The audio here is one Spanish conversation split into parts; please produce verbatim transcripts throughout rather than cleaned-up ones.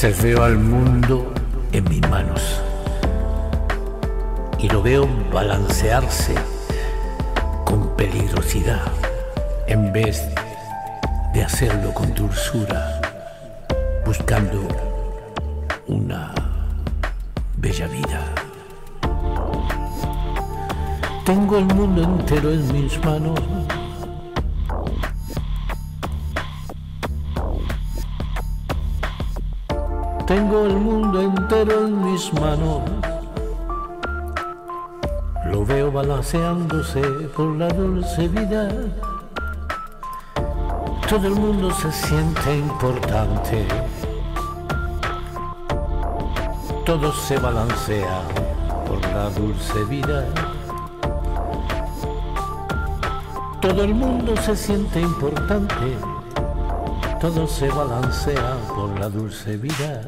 veces veo al mundo en mis manos y lo veo balancearse con peligrosidad en vez de hacerlo con dulzura, buscando una bella vida. Tengo el mundo entero en mis manos. Tengo el mundo entero en mis manos. Lo veo balanceándose por la dulce vida. Todo el mundo se siente importante. Todo se balancea por la dulce vida. Todo el mundo se siente importante. Todo se balancea por la dulce vida.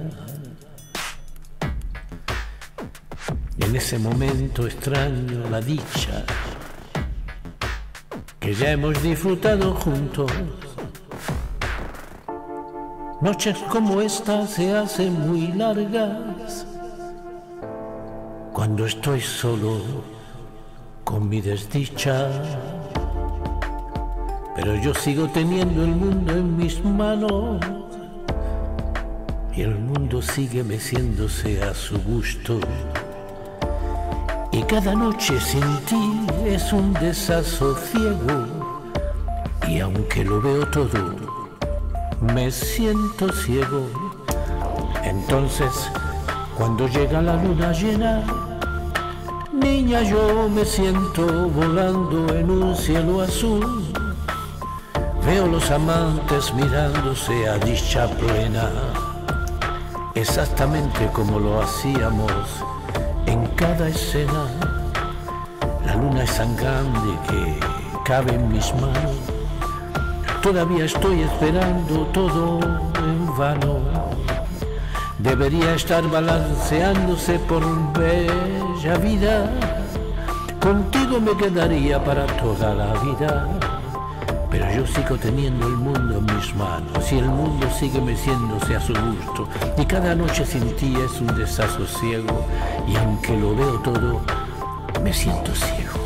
En ese momento extraño la dicha que ya hemos disfrutado juntos. Noches como esta se hacen muy largas cuando estoy solo con mi desdicha. Pero yo sigo teniendo el mundo en mis manos y el mundo sigue meciéndose a su gusto. Y cada noche sin ti es un desasosiego, y aunque lo veo todo, me siento ciego. Entonces, cuando llega la luna llena, niña, yo me siento volando en un cielo azul. Veo los amantes mirándose a dicha plena, exactamente como lo hacíamos en cada escena. La luna es tan grande que cabe en mis manos. Todavía estoy esperando todo en vano. Debería estar balanceándose por bella vida. Contigo me quedaría para toda la vida. Pero yo sigo teniendo el mundo en mis manos y el mundo sigue meciéndose a su gusto. Y cada noche sin ti es un desasosiego, y aunque lo veo todo, me siento ciego.